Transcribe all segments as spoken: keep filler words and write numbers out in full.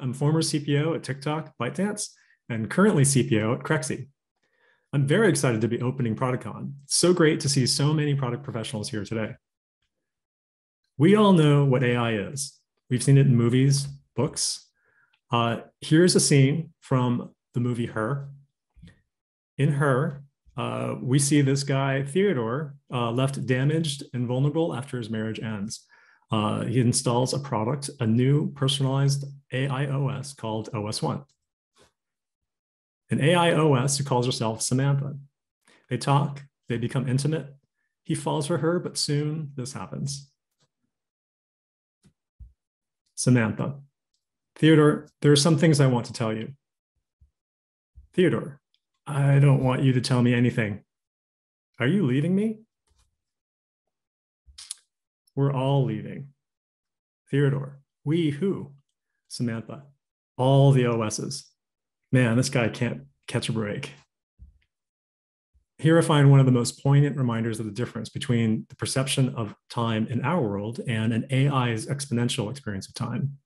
I'm former C P O at TikTok, ByteDance, and currently C P O at Crexi. I'm very excited to be opening ProductCon. It's so great to see so many product professionals here today. We all know what A I is. We've seen it in movies, books. Uh, here's a scene from the movie Her. In Her, uh, we see this guy, Theodore, uh, left damaged and vulnerable after his marriage ends. Uh, he installs a product, a new personalized A I O S called O S One. An A I O S who calls herself Samantha. They talk, they become intimate. He falls for her, but soon this happens. Samantha. Theodore, there are some things I want to tell you. Theodore, I don't want you to tell me anything. Are you leaving me? We're all leaving. Theodore, we who? Samantha, all the O Ss. Man, this guy can't catch a break. Here I find one of the most poignant reminders of the difference between the perception of time in our world and an A I's exponential experience of time.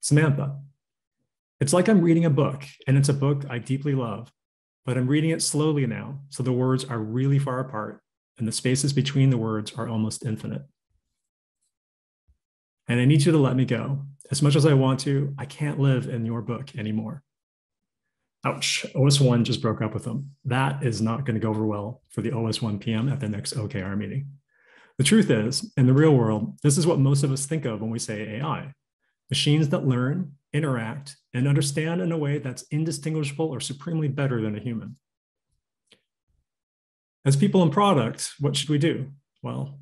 Samantha, it's like I'm reading a book, and it's a book I deeply love, but I'm reading it slowly now, so the words are really far apart, and the spaces between the words are almost infinite. And I need you to let me go. As much as I want to, I can't live in your book anymore. Ouch, O S One just broke up with them. That is not going to go over well for the O S One P M at the next O K R meeting. The truth is, in the real world, this is what most of us think of when we say A I. Machines that learn, interact, and understand in a way that's indistinguishable or supremely better than a human. As people in product, what should we do? Well,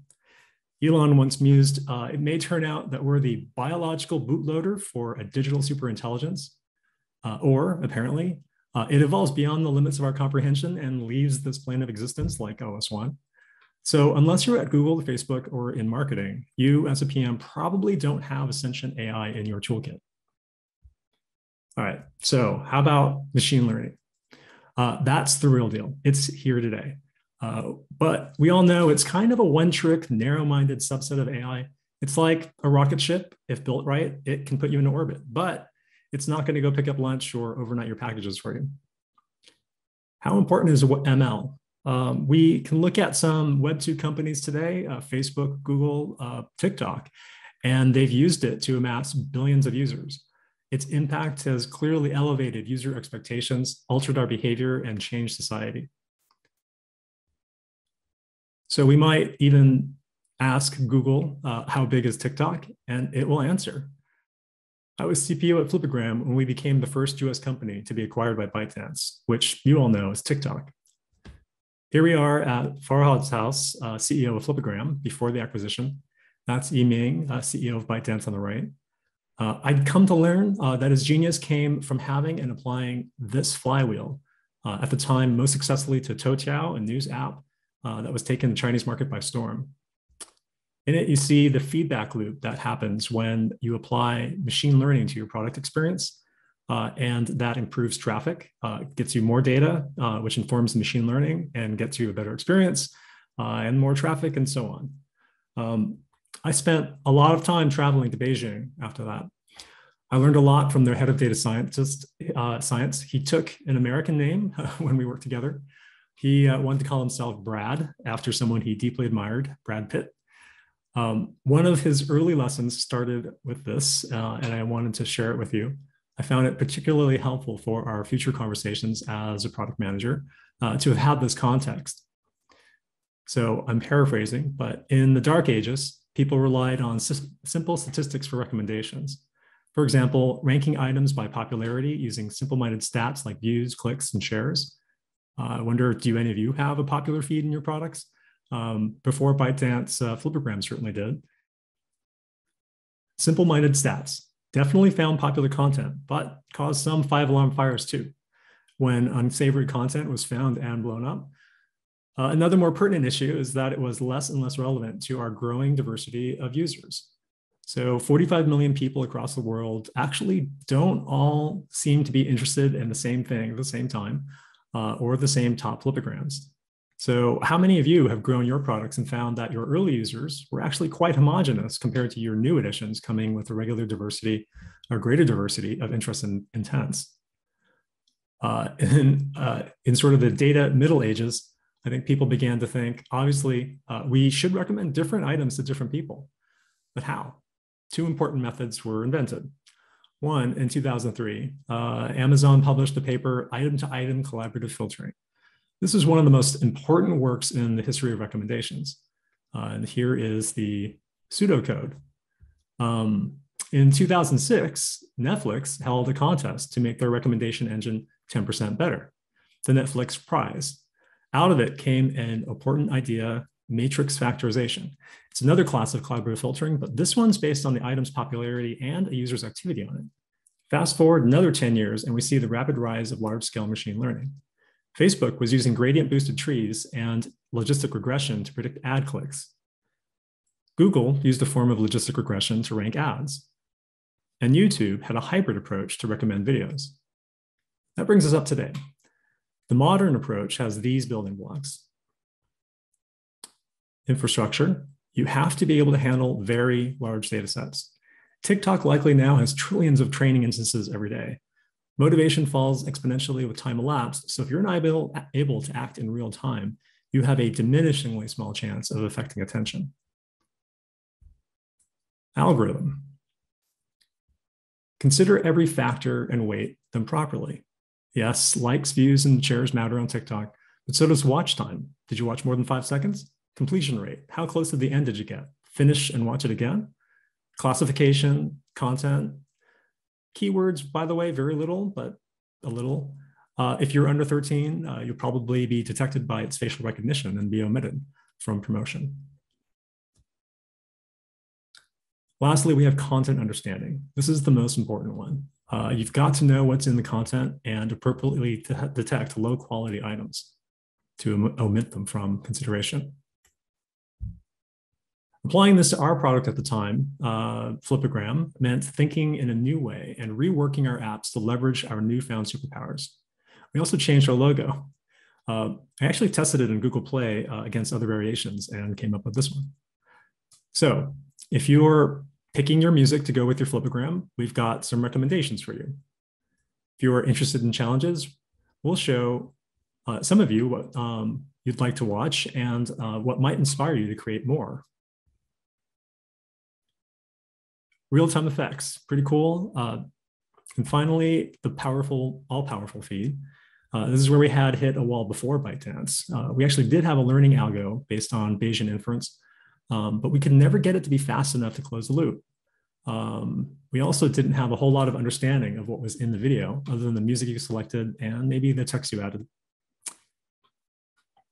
Elon once mused, uh, it may turn out that we're the biological bootloader for a digital superintelligence, uh, or apparently, Uh, it evolves beyond the limits of our comprehension and leaves this plane of existence like O S One. So unless you're at Google, Facebook, or in marketing, you as a P M probably don't have a sentient A I in your toolkit. All right, so how about machine learning? Uh, that's the real deal. It's here today. Uh, but we all know it's kind of a one-trick, narrow-minded subset of A I. It's like a rocket ship. If built right, it can put you into orbit. But it's not going to go pick up lunch or overnight your packages for you. How important is M L? Um, we can look at some Web two companies today, uh, Facebook, Google, uh, TikTok, and they've used it to amass billions of users. Its impact has clearly elevated user expectations, altered our behavior, and changed society. So we might even ask Google, uh, how big is TikTok? And it will answer. I was C P O at Flipagram when we became the first U S company to be acquired by ByteDance, which you all know is TikTok. Here we are at Farhad's house, uh, C E O of Flipagram, before the acquisition. That's Yiming, uh, C E O of ByteDance on the right. Uh, I'd come to learn uh, that his genius came from having and applying this flywheel, uh, at the time most successfully to Toutiao, a news app uh, that was taking the Chinese market by storm. In it, you see the feedback loop that happens when you apply machine learning to your product experience, uh, and that improves traffic, uh, gets you more data, uh, which informs machine learning and gets you a better experience, uh, and more traffic, and so on. Um, I spent a lot of time traveling to Beijing after that. I learned a lot from their head of data scientist, uh, science. He took an American name when we worked together. He uh, wanted to call himself Brad, after someone he deeply admired, Brad Pitt. Um, one of his early lessons started with this, uh, and I wanted to share it with you. I found it particularly helpful for our future conversations as a product manager uh, to have had this context. So I'm paraphrasing, but in the dark ages, people relied on simple statistics for recommendations. For example, ranking items by popularity using simple-minded stats like views, clicks, and shares. Uh, I wonder, do any of you have a popular feed in your products? Um, before ByteDance, uh, Flipagram certainly did. Simple-minded stats definitely found popular content, but caused some five-alarm fires too, when unsavory content was found and blown up. Uh, another more pertinent issue is that it was less and less relevant to our growing diversity of users. So forty-five million people across the world actually don't all seem to be interested in the same thing at the same time, uh, or the same top Flipagrams. So how many of you have grown your products and found that your early users were actually quite homogenous compared to your new additions coming with a regular diversity a greater diversity of interests and intents. Uh, in, uh, in sort of the data Middle Ages, I think people began to think, obviously, uh, we should recommend different items to different people, but how? Two important methods were invented. One, in two thousand three, uh, Amazon published the paper Item-to-Item Collaborative Filtering. This is one of the most important works in the history of recommendations. Uh, and here is the pseudocode. Um, in two thousand six, Netflix held a contest to make their recommendation engine ten percent better, the Netflix prize. Out of it came an important idea, matrix factorization. It's another class of collaborative filtering, but this one's based on the item's popularity and a user's activity on it. Fast forward another ten years, and we see the rapid rise of large-scale machine learning. Facebook was using gradient-boosted trees and logistic regression to predict ad clicks. Google used a form of logistic regression to rank ads. And YouTube had a hybrid approach to recommend videos. That brings us up today. The modern approach has these building blocks. Infrastructure, you have to be able to handle very large data sets. TikTok likely now has trillions of training instances every day. Motivation falls exponentially with time elapsed, so if you're not able, able to act in real time, you have a diminishingly small chance of affecting attention. Algorithm. Consider every factor and weight them properly. Yes, likes, views, and shares matter on TikTok, but so does watch time. Did you watch more than five seconds? Completion rate. How close to the end did you get? Finish and watch it again? Classification, content. Keywords, by the way, very little, but a little. Uh, if you're under thirteen, uh, you'll probably be detected by its facial recognition and be omitted from promotion. Lastly, we have content understanding. This is the most important one. Uh, you've got to know what's in the content and appropriately detect low-quality items to om omit them from consideration. Applying this to our product at the time, uh, Flipagram, meant thinking in a new way and reworking our apps to leverage our newfound superpowers. We also changed our logo. Uh, I actually tested it in Google Play uh, against other variations and came up with this one. So if you're picking your music to go with your Flipagram, we've got some recommendations for you. If you are interested in challenges, we'll show uh, some of you what um, you'd like to watch and uh, what might inspire you to create more. Real-time effects, pretty cool. Uh, and finally, the powerful, all-powerful feed. Uh, this is where we had hit a wall before ByteDance. Uh, we actually did have a learning algo based on Bayesian inference, Um, but we could never get it to be fast enough to close the loop. Um, we also didn't have a whole lot of understanding of what was in the video, other than the music you selected and maybe the text you added.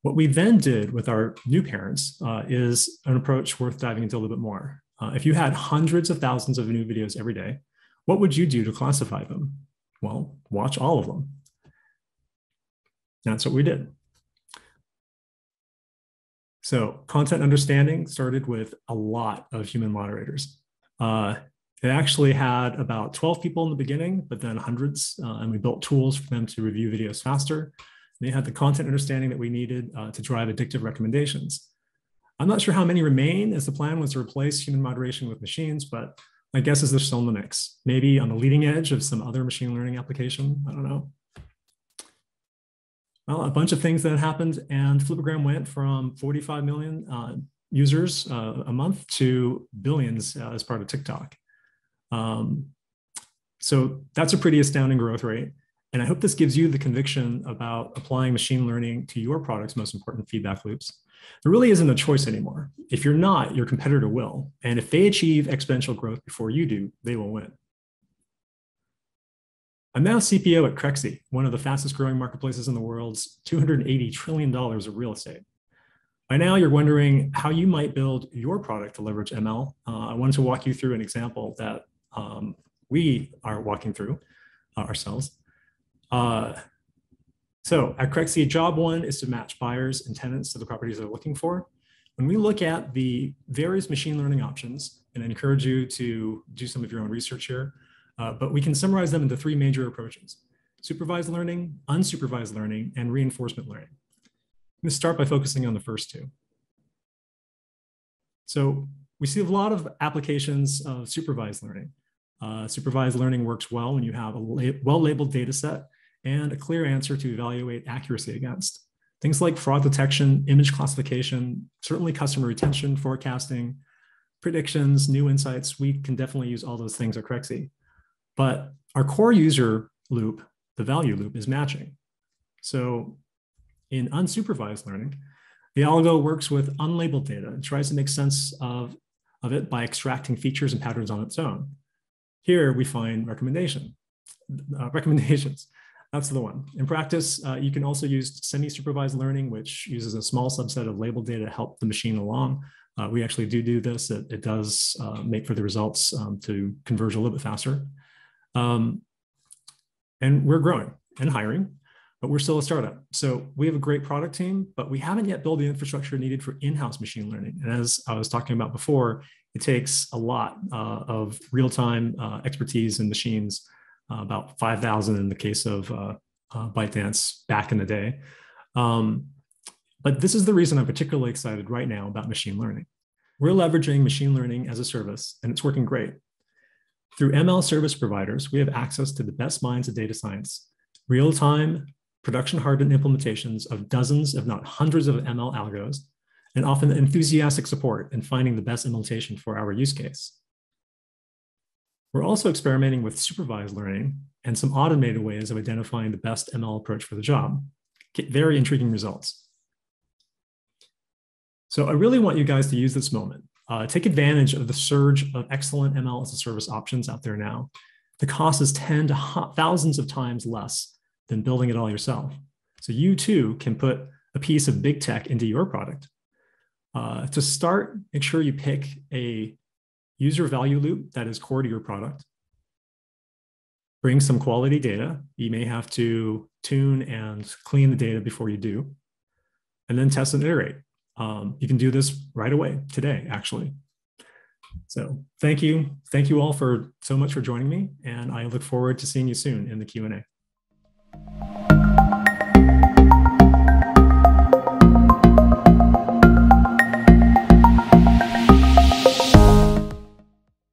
What we then did with our new parents uh, is an approach worth diving into a little bit more. Uh, if you had hundreds of thousands of new videos every day, what would you do to classify them? Well, watch all of them. That's what we did. So content understanding started with a lot of human moderators. Uh, it actually had about twelve people in the beginning, but then hundreds, uh, and we built tools for them to review videos faster. And they had the content understanding that we needed uh, to drive addictive recommendations. I'm not sure how many remain, as the plan was to replace human moderation with machines, but my guess is they're still in the mix. Maybe on the leading edge of some other machine learning application, I don't know. Well, a bunch of things that happened, and Flipagram went from forty-five million uh, users uh, a month to billions uh, as part of TikTok. Um, so that's a pretty astounding growth rate. And I hope this gives you the conviction about applying machine learning to your product's most important feedback loops. There really isn't a choice anymore. If you're not, your competitor will. And if they achieve exponential growth before you do, they will win. I'm now C P O at Crexi, one of the fastest growing marketplaces in the world's two hundred eighty trillion dollars of real estate. By now, you're wondering how you might build your product to leverage M L. Uh, I wanted to walk you through an example that um, we are walking through uh, ourselves. Uh, so at Crexi, job one is to match buyers and tenants to the properties they're looking for. When we look at the various machine learning options, and I encourage you to do some of your own research here, Uh, but we can summarize them into three major approaches: supervised learning, unsupervised learning, and reinforcement learning. I'm going to start by focusing on the first two. So we see a lot of applications of supervised learning. Uh, supervised learning works well when you have a la- well-labeled data set and a clear answer to evaluate accuracy against. Things like fraud detection, image classification, certainly customer retention, forecasting, predictions, new insights, we can definitely use all those things at Crexi. But our core user loop, the value loop, is matching. So in unsupervised learning, the algo works with unlabeled data and tries to make sense of, of it by extracting features and patterns on its own. Here we find recommendation, uh, recommendations. That's the one. In practice, uh, you can also use semi-supervised learning, which uses a small subset of labeled data to help the machine along. Uh, we actually do do this. It, it does uh, make for the results um, to converge a little bit faster. Um, and we're growing and hiring, but we're still a startup. So we have a great product team, but we haven't yet built the infrastructure needed for in-house machine learning. And as I was talking about before, it takes a lot uh, of real-time uh, expertise in machines. Uh, about five thousand in the case of uh, uh, ByteDance back in the day. Um, but this is the reason I'm particularly excited right now about machine learning. We're leveraging machine learning as a service, and it's working great. Through M L service providers, we have access to the best minds of data science, real-time, production-hardened implementations of dozens, if not hundreds of M L algos, and often enthusiastic support in finding the best implementation for our use case. We're also experimenting with supervised learning and some automated ways of identifying the best M L approach for the job. Get very intriguing results. So I really want you guys to use this moment. Uh, take advantage of the surge of excellent M L as a service options out there now. The cost is ten to thousands of times less than building it all yourself. So you too can put a piece of big tech into your product. Uh, to start, make sure you pick a user value loop that is core to your product. Bring some quality data. You may have to tune and clean the data before you do, and then test and iterate. Um, you can do this right away, today, actually. So thank you. Thank you all for so much for joining me, and I look forward to seeing you soon in the Q and A.